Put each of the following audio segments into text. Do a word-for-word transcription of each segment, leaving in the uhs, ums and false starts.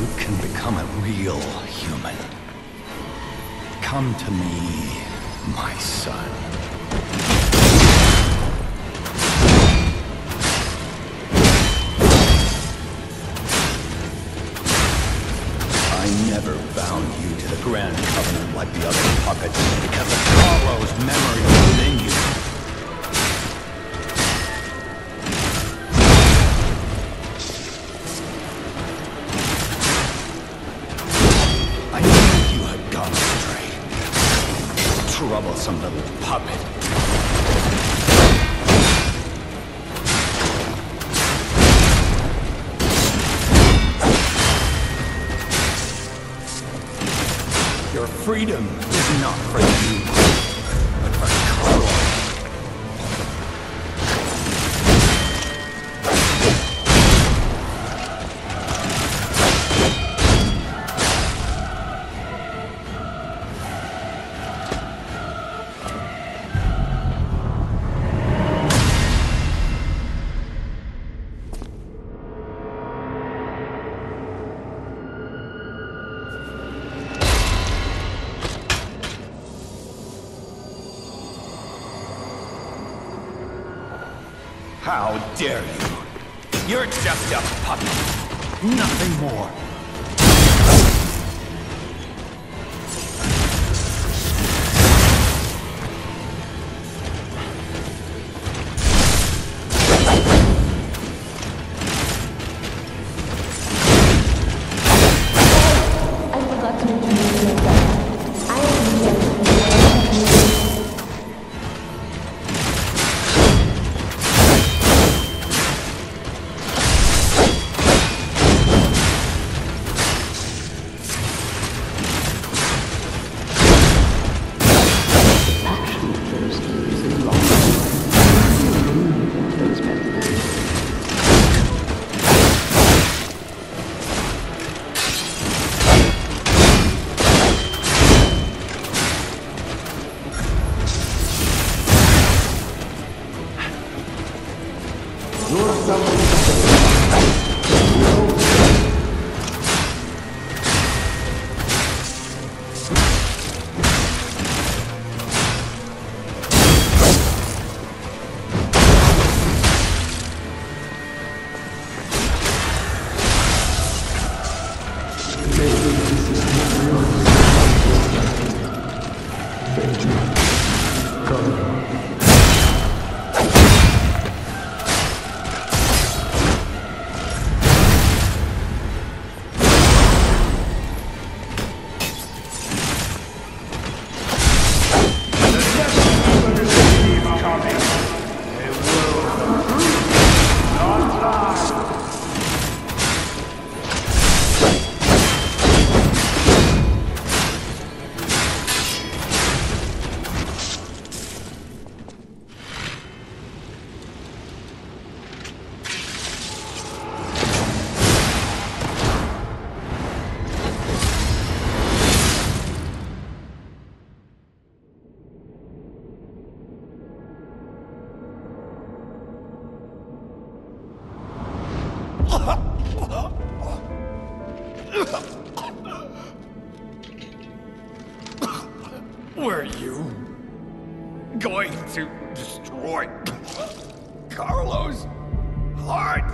you can become a real human. Come to me, my son. Never bound you to the Grand Covenant like the other puppets because of Carlo's memory within you. I knew you had gone astray. Troublesome little puppet. Your freedom is not for you, but for Carl. How dare you? You're just a puppet, nothing more. I forgot to introduce myself. I am here. You're someone who knows. Were you going to destroy Carlo's heart?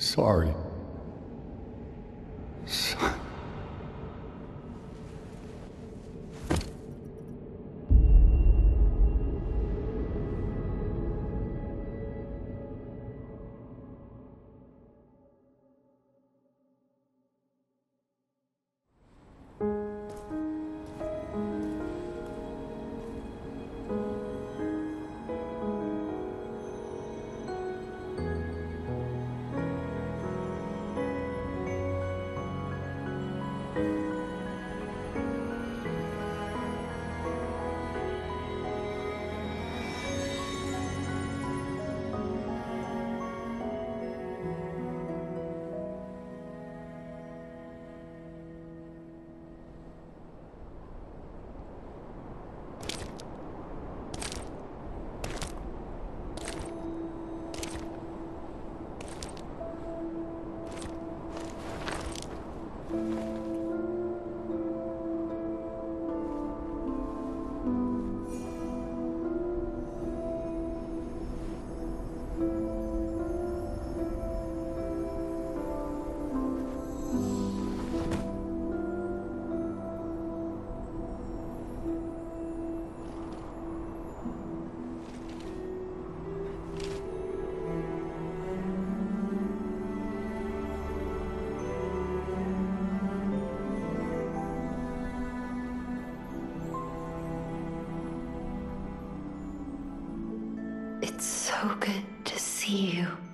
Sorry, son. It's so good to see you.